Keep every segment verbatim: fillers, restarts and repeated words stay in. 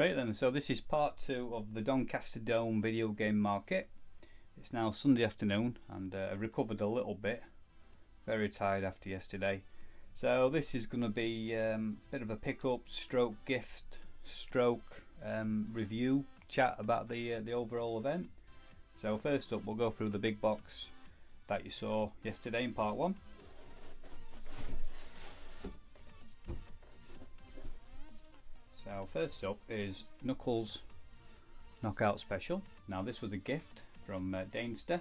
Right then, so this is part two of the Doncaster Dome video game market. It's now Sunday afternoon and uh, I recovered a little bit, very tired after yesterday. So this is going to be um, a bit of a pick-up, stroke gift, stroke um, review, chat about the, uh, the overall event. So first up we'll go through the big box that you saw yesterday in part one. Now first up is Knuckles' Knockout Special. Now this was a gift from uh, Danester.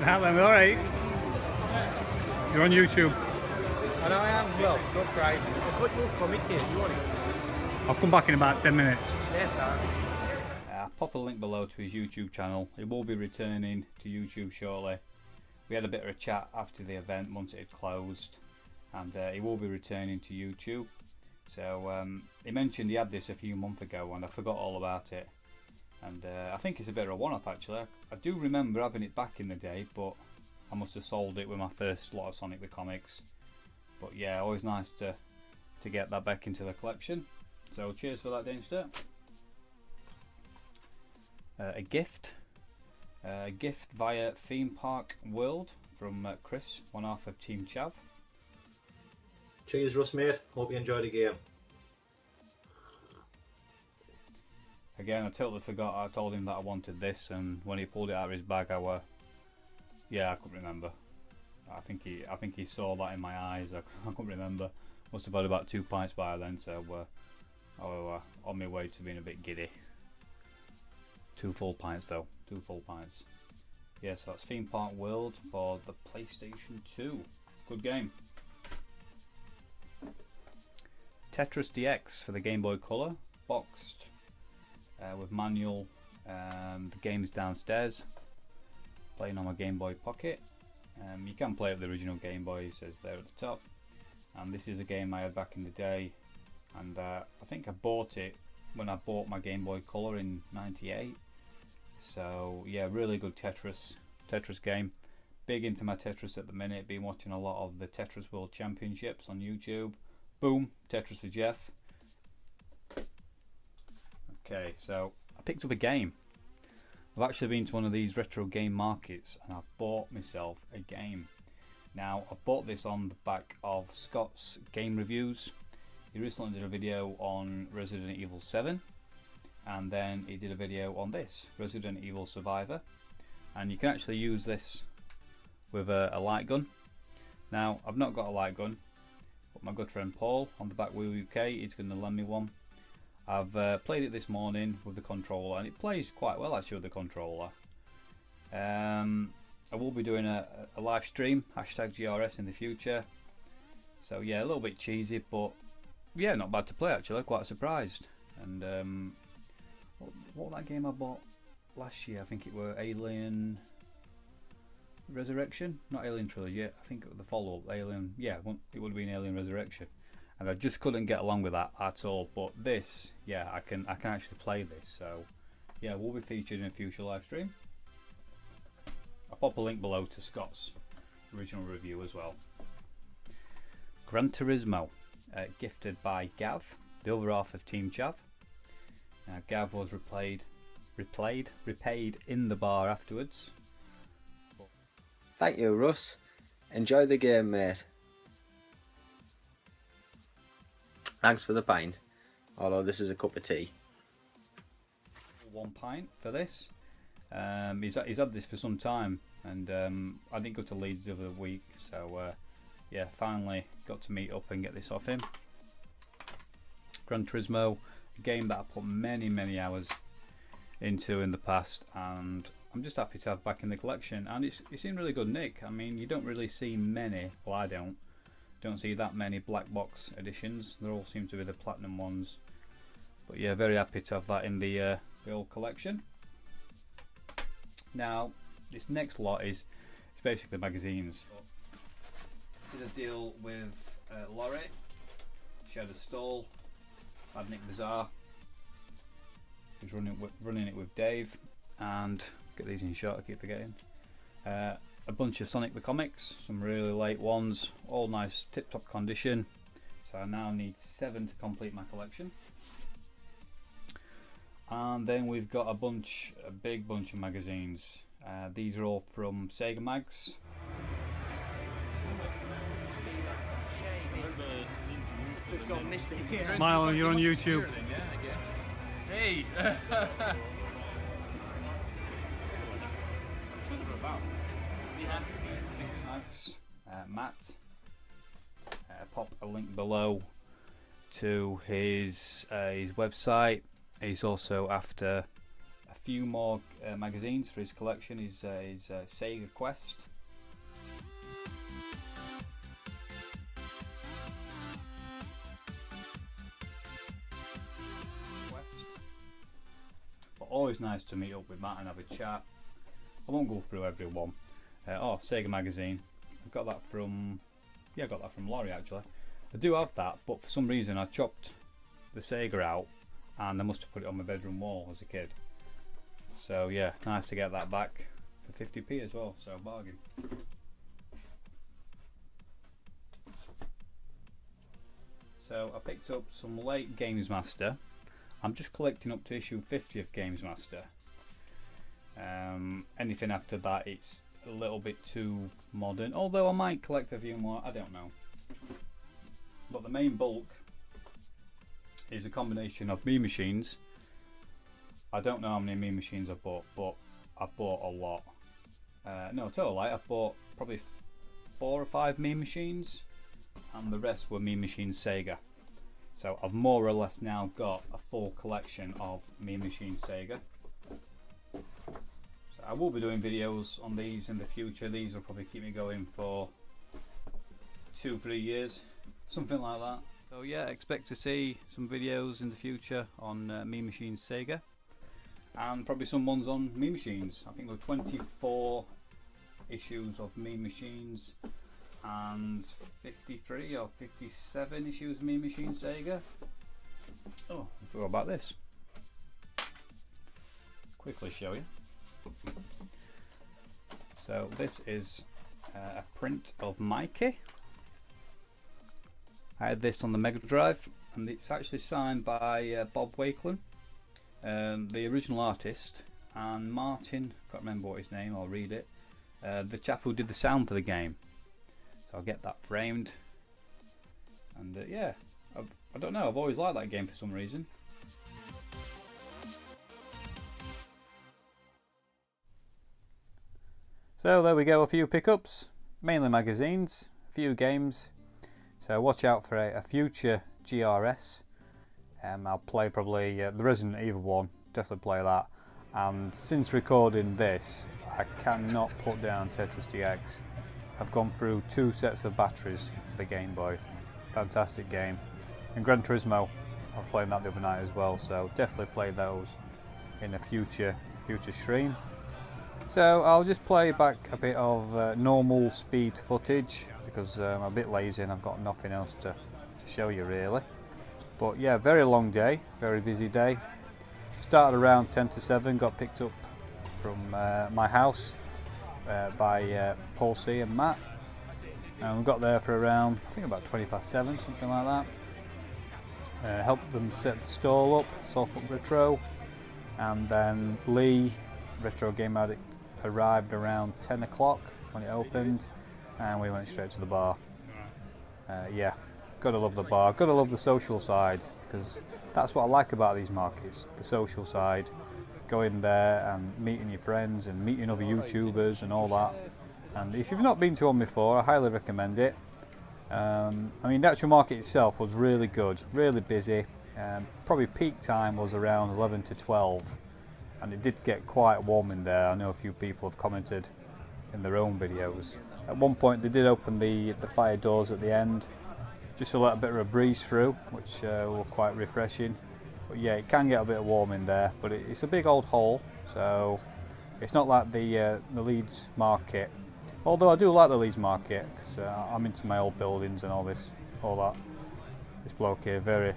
Now then, alright. You're on YouTube. I know I am, well, good Friday. I've got your comic here, do you want it? I'll come back in about ten minutes. Yes, sir. I'll pop a link below to his YouTube channel. He will be returning to YouTube shortly. We had a bit of a chat after the event once it had closed, and uh, he will be returning to YouTube. So um, he mentioned he had this a few months ago and I forgot all about it, and uh, I think it's a bit of a one-off actually. I do remember having it back in the day, but I must have sold it with my first lot of Sonic the Comics. But yeah, always nice to to get that back into the collection, so cheers for that, Danester. Uh, a gift uh, a gift via Theme Park World from uh, Chris, one half of Team Chav. Cheers, Russ, mate. Hope you enjoy the game. Again, I totally forgot. I told him that I wanted this, and when he pulled it out of his bag, I were, yeah, I couldn't remember. I think he, I think he saw that in my eyes. I, I couldn't remember. Must have had about two pints by then, so uh, I was uh, on my way to being a bit giddy. Two full pints though. Two full pints. Yeah, so that's Theme Park World for the PlayStation two. Good game. Tetris D X for the Game Boy Color, boxed uh, with manual, um, the game's downstairs, playing on my Game Boy Pocket. Um, you can play with the original Game Boy, it says there at the top, and this is a game I had back in the day, and uh, I think I bought it when I bought my Game Boy Color in ninety-eight, so yeah, really good Tetris, Tetris game. Big into my Tetris at the minute, been watching a lot of the Tetris World Championships on YouTube. Boom, Tetris for Jeff. Okay, so I picked up a game. I've actually been to one of these retro game markets and I've bought myself a game. Now, I've bought this on the back of Scott's Game Reviews. He recently did a video on Resident Evil seven, and then he did a video on this, Resident Evil Survivor. And you can actually use this with a, a light gun. Now, I've not got a light gun. My good friend Paul on the Back Wheel U K is going to lend me one. I've uh, played it this morning with the controller and it plays quite well actually with the controller. Um, I will be doing a, a live stream, hashtag G R S, in the future. So yeah, a little bit cheesy, but yeah, not bad to play actually, quite surprised. And um, what, what was that game I bought last year? I think it were Alien Resurrection, not Alien Trilogy, I think the follow-up, Alien, yeah, it would have been Alien Resurrection, and I just couldn't get along with that at all. But this, yeah, I can I can actually play this, so yeah, we'll be featured in a future live stream. I'll pop a link below to Scott's original review as well. Gran Turismo, uh, gifted by Gav, the other half of Team Jav. Now Gav was replayed, replayed, repaid in the bar afterwards. Thank you, Russ. Enjoy the game, mate. Thanks for the pint. Although this is a cup of tea. One pint for this. Um, he's, he's had this for some time, and um, I didn't go to Leeds the other week, so uh, yeah, finally got to meet up and get this off him. Gran Turismo, a game that I put many, many hours into in the past, and I'm just happy to have back in the collection, and it's, it's in really good nick. I mean, you don't really see many, well I don't, don't see that many black box editions. They all seem to be the platinum ones, but yeah, very happy to have that in the, uh, the old collection. Now, this next lot is it's basically magazines. Did a deal with uh, Laurie, shared a stall, had Nick Bazaar, who's running, running it with Dave, and get these in short, I keep forgetting. Uh, a bunch of Sonic the Comics, some really late ones, all nice tip-top condition. So I now need seven to complete my collection. And then we've got a bunch, a big bunch of magazines. Uh, these are all from Sega Mags. We've gone missing. Yeah. Smile, you're on YouTube. Yeah, I guess. Hey! Mags, uh, Matt. Uh, pop a link below to his uh, his website. He's also after a few more uh, magazines for his collection. His uh, his uh, Sega Quest. Always nice to meet up with Matt and have a chat. I won't go through every one. Uh, oh, Sega Magazine. I got that from, yeah, I got that from Laurie actually. I do have that, but for some reason I chopped the Sega out and I must have put it on my bedroom wall as a kid. So yeah, nice to get that back for fifty p as well, so bargain. So I picked up some late Games Master. I'm just collecting up to issue fifty of Games Master. Um, anything after that, it's a little bit too modern. Although I might collect a few more, I don't know. But the main bulk is a combination of Mean Machines. I don't know how many Mean Machines I've bought, but I've bought a lot. Uh, no, total, I've bought probably four or five Mean Machines, and the rest were Mean Machines Sega. So I've more or less now got a full collection of Mean Machines Sega. So I will be doing videos on these in the future. These will probably keep me going for two, three years, something like that. So yeah, expect to see some videos in the future on uh, Mean Machines Sega, and probably some ones on Mean Machines. I think there were twenty-four issues of Mean Machines and fifty-three or fifty-seven issues of Mean Machines Sega. Oh, I forgot about this. Quickly show you. So this is uh, a print of Mikey. I had this on the Mega Drive, and it's actually signed by uh, Bob Wakelin, um, the original artist, and Martin, I can't remember what his name, I'll read it, uh, the chap who did the sound for the game. I'll get that framed, and uh, yeah, I've, I don't know, I've always liked that game for some reason. So there we go, a few pickups, mainly magazines, a few games, so watch out for a, a future G R S. um, I'll play probably uh, the Resident Evil one, definitely play that, and since recording this I cannot put down Tetris D X. I've gone through two sets of batteries for the Game Boy. Fantastic game. And Gran Turismo, I was playing that the other night as well, so definitely play those in a future future stream. So I'll just play back a bit of uh, normal speed footage, because um, I'm a bit lazy and I've got nothing else to, to show you really. But yeah, very long day, very busy day. Started around ten to seven, got picked up from uh, my house Uh, by uh, Paul C and Matt, and we got there for around, I think, about twenty past seven, something like that. Uh, helped them set the stall up, Soft Up Retro, and then Lee, Retro Game Addict, arrived around ten o'clock when it opened, and we went straight to the bar. Uh, yeah, gotta love the bar, gotta love the social side, because that's what I like about these markets, the social side. Going there and meeting your friends and meeting other YouTubers and all that. And if you've not been to one before, I highly recommend it. Um, I mean, the actual market itself was really good, really busy. Um, probably peak time was around eleven to twelve, and it did get quite warm in there. I know a few people have commented in their own videos. At one point they did open the, the fire doors at the end, just to let a bit of a breeze through, which uh, were quite refreshing. But yeah, it can get a bit warm in there, but it, it's a big old hole, so it's not like the uh, the Leeds market. Although I do like the Leeds market, because uh, I'm into my old buildings and all this, all that. This bloke here, very,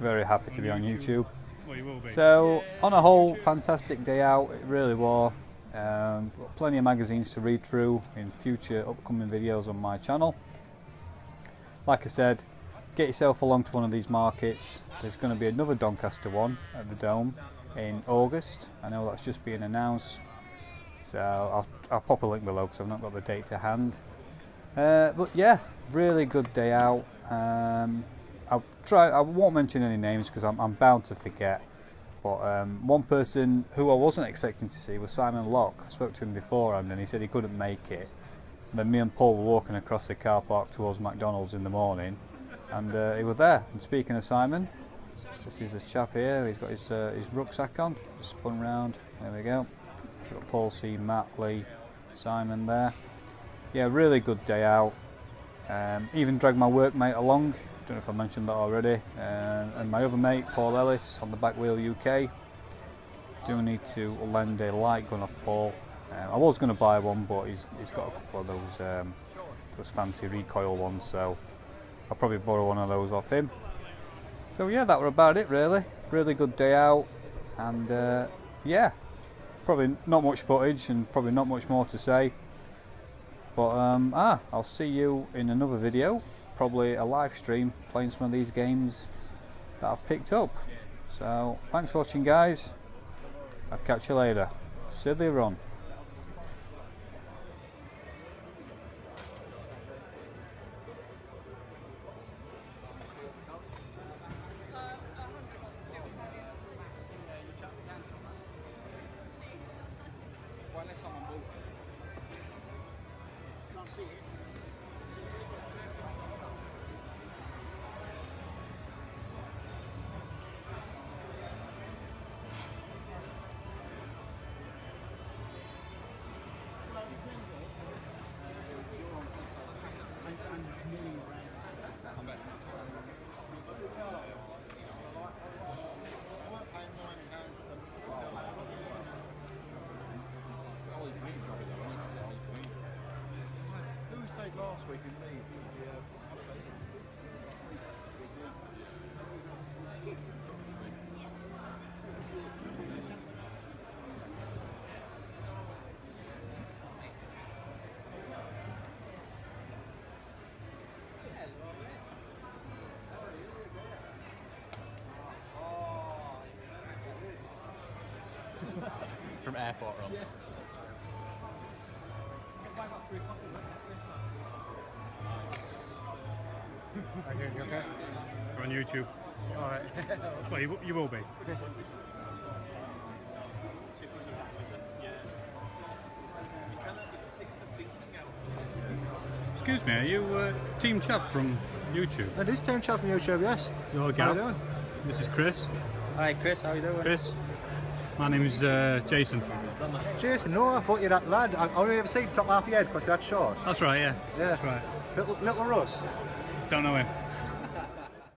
very happy to be on YouTube. Well, you will be. So on a whole, fantastic day out. It really was. Um, got plenty of magazines to read through in future upcoming videos on my channel. Like I said, get yourself along to one of these markets. There's going to be another Doncaster one at the Dome in August. I know that's just being announced, so I'll, I'll pop a link below because I've not got the date to hand. Uh, but yeah, really good day out. Um, I'll try. I won't mention any names because I'm, I'm bound to forget. But um, one person who I wasn't expecting to see was Simon Locke. I spoke to him beforehand and he said he couldn't make it. And then me and Paul were walking across the car park towards McDonald's in the morning, and uh, he was there. And speaking of Simon, this is the chap here. He's got his uh, his rucksack on. Just spun round. There we go. We've got Paul C, Matt, Lee, Simon there. Yeah, really good day out. Um, even dragged my workmate along. Don't know if I mentioned that already, uh, and my other mate Paul Ellis on the Back Wheel U K. Do need to lend a light gun off Paul. Uh, I was going to buy one, but he's he's got a couple of those um, those fancy recoil ones, so I'll probably borrow one of those off him. So yeah, that were about it really. Really good day out, and uh, yeah, probably not much footage and probably not much more to say. But um, ah, I'll see you in another video. Probably a live stream playing some of these games that I've picked up. So thanks for watching, guys. I'll catch you later. Silly run. Last week in Leeds, yeah. From airport run. Yeah. Okay, you okay? We're on YouTube. Alright. Well, you, you will be. Excuse me, are you uh, Team Chav from YouTube? That is Team Chav from YouTube, yes. Hello, Gav. How are you doing? This is Chris. Hi, Chris. How are you doing? Chris. My name is uh, Jason. Jason, no, I thought you were that lad. I only ever seen top half of your head because you're that short. That's right, yeah. Yeah. That's right. Little, little Russ. Don't know him.